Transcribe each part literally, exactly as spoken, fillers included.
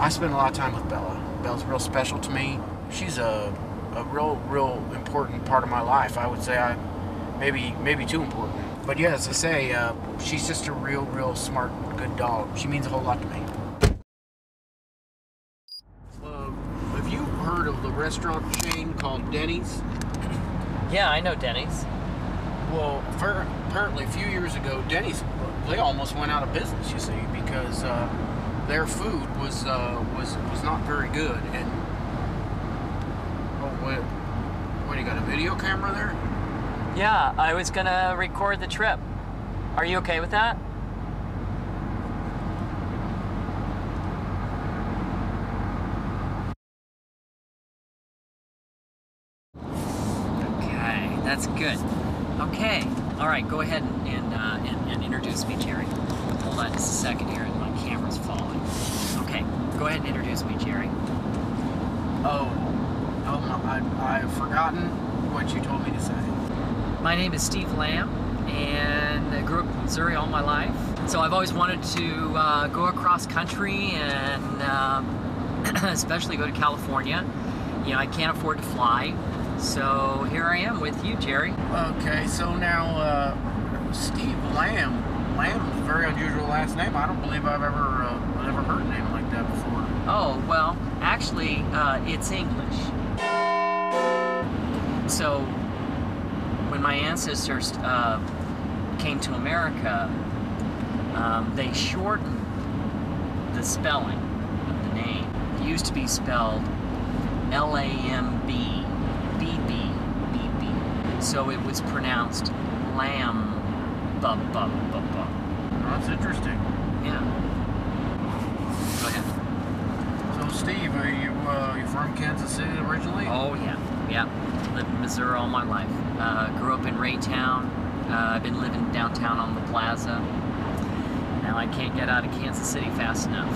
I spend a lot of time with Bella. Bella's real special to me. She's a, a real, real important part of my life. I would say I, maybe, maybe too important. But yeah, as I say, uh, she's just a real, real smart, good dog. She means a whole lot to me. Uh, have you heard of the restaurant chain called Denny's? Yeah, I know Denny's. Well, for, apparently a few years ago, Denny's, they almost went out of business, you see, because uh, their food was uh, was was not very good, and oh wait, what, you got a video camera there? Yeah, I was gonna record the trip. Are you okay with that? Okay, that's good. Okay, all right, go ahead and and, uh, and, and introduce me, Jerry. Hold on just a second here. Camera's falling. Okay, go ahead and introduce me, Jerry. Oh, oh I, I've forgotten what you told me to say. My name is Steve Lamb, and I grew up in Missouri all my life. So I've always wanted to uh, go across country and um, especially go to California. You know, I can't afford to fly, so here I am with you, Jerry. Okay, so now uh, Steve Lamb. Lamb is a very unusual last name. I don't believe I've ever, uh, never heard a name like that before. Oh, well, actually, uh, it's English. So, when my ancestors uh, came to America, um, they shortened the spelling of the name. It used to be spelled L A M B, B B, B B. So it was pronounced Lamb. Bum, bum, bum, bum. That's interesting. Yeah. Go ahead. So, Steve, are you uh, you from Kansas City originally? Oh yeah, yeah. Lived in Missouri all my life. Uh, grew up in Raytown. Uh, I've been living downtown on the plaza. Now I can't get out of Kansas City fast enough.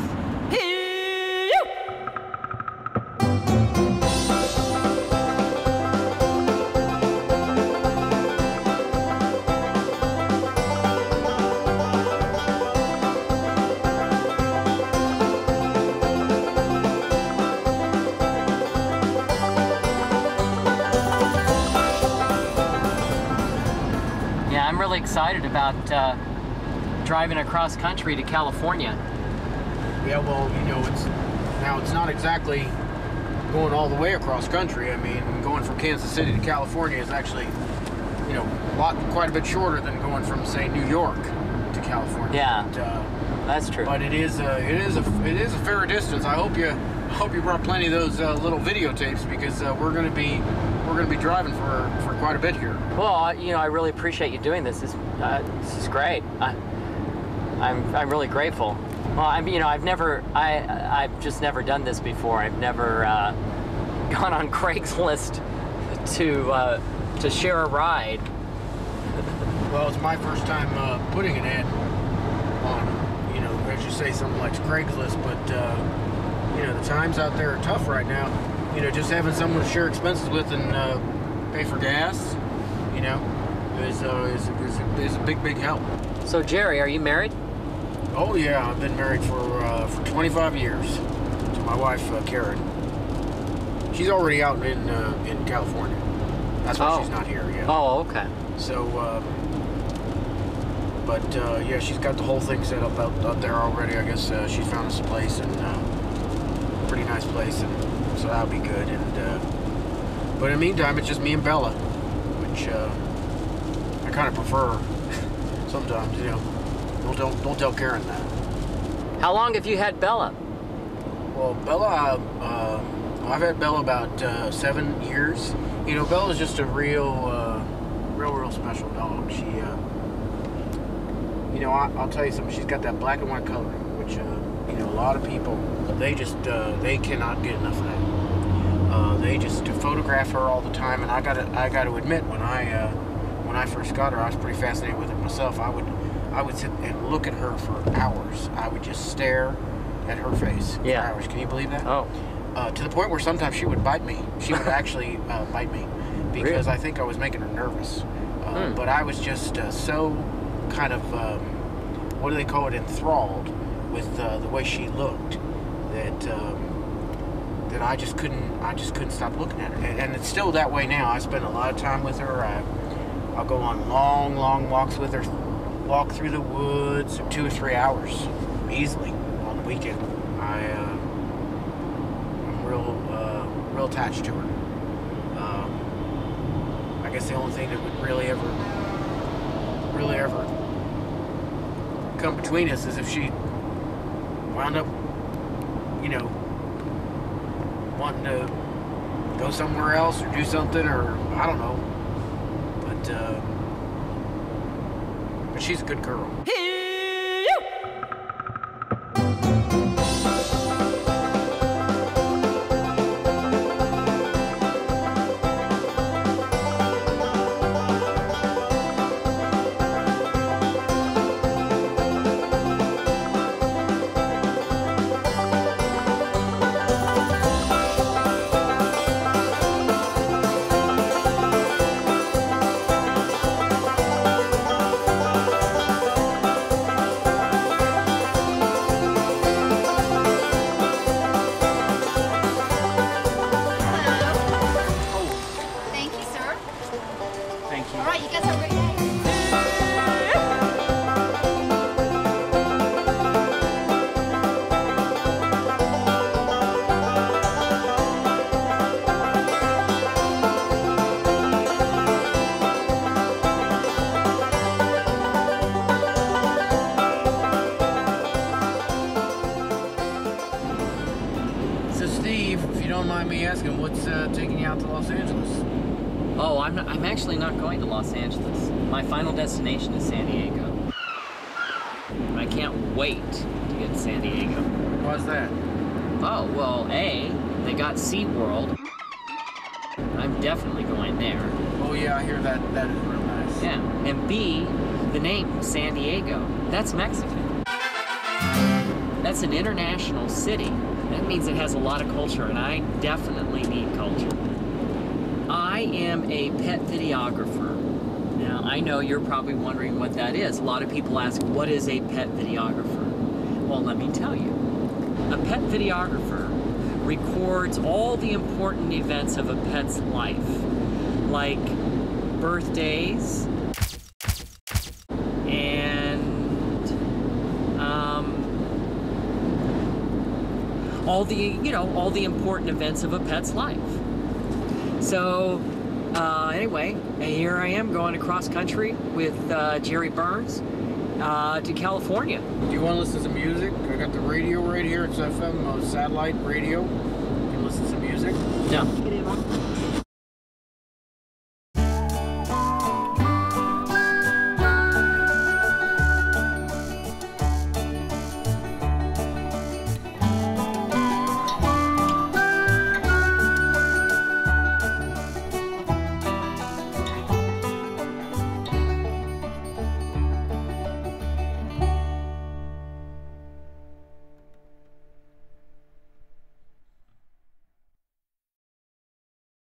Excited about uh, driving across country to California. Yeah, well, you know, it's now it's not exactly going all the way across country. I mean, going from Kansas City to California is actually, you know, a lot, quite a bit shorter than going from, say, New York to California. Yeah, but, uh, that's true. But it is a, it is a it is a fair distance. I hope you I hope you brought plenty of those uh, little videotapes, because uh, we're going to be. We're going to be driving for, for quite a bit here. Well, you know, I really appreciate you doing this. This, uh, this is great. I, I'm I'm really grateful. Well, I'm you know I've never I I've just never done this before. I've never uh, gone on Craigslist to uh, to share a ride. Well, it's my first time uh, putting an ad on, you know, as you say, something like Craigslist. But uh, you know, the times out there are tough right now. You know, just having someone to share expenses with and uh, pay for gas, you know, is, uh, is, is, is a big, big help. So, Jerry, are you married? Oh, yeah. I've been married for, uh, for twenty-five years to my wife, uh, Karen. She's already out in, uh, in California. That's why oh. she's not here yet. Oh, okay. So, uh, but, uh, yeah, she's got the whole thing set up out, out there already. I guess uh, she found us a place, and uh, a pretty nice place. And, so that'll be good, and uh, but in the meantime, it's just me and Bella, which uh, I kind of prefer sometimes. You know, don't, don't don't tell Karen that. How long have you had Bella? Well, Bella, uh, I've had Bella about uh, seven years. You know, Bella's just a real, uh, real, real special dog. She, uh, you know, I, I'll tell you something. She's got that black and white coloring, which uh, you know, a lot of people, they just uh, they cannot get enough of that. Uh, they just photograph her all the time, and I got to I got to admit, when I uh, when I first got her, I was pretty fascinated with it myself. I would I would sit and look at her for hours. I would just stare at her face yeah. for hours. Can you believe that? Oh. Uh, to the point where sometimes she would bite me. She would actually uh, bite me because really? I think I was making her nervous. Uh, hmm. But I was just uh, so kind of, um, what do they call it, enthralled with uh, the way she looked that um, that I just couldn't I just couldn't stop looking at her. And, and it's still that way now. I spend a lot of time with her. I, I'll go on long, long walks with her, walk through the woods, two or three hours easily on the weekend. I, uh, I'm real, uh, real attached to her. Um, I guess the only thing that would really ever, really ever come between us is if she wound up, you know, wanting to go somewhere else or do something, or I don't know. Uh, but she's a good girl. Destination is San Diego. I can't wait to get to San Diego. Why's that? Oh, well, A, they got SeaWorld. I'm definitely going there. Oh yeah, I hear that. That is real nice. Yeah, and B, the name San Diego. That's Mexican. That's an international city. That means it has a lot of culture, and I definitely need culture. I am a pet videographer. Now, I know you're probably wondering what that is. A lot of people ask, what is a pet videographer? Well, let me tell you. A pet videographer records all the important events of a pet's life, like birthdays and um, all the, you know, all the important events of a pet's life. So, Uh, anyway, here I am going across country with uh, Jerry Burns uh, to California. Do you want to listen to some music? I got the radio right here. It's F M uh, satellite radio. You can listen to some music. No.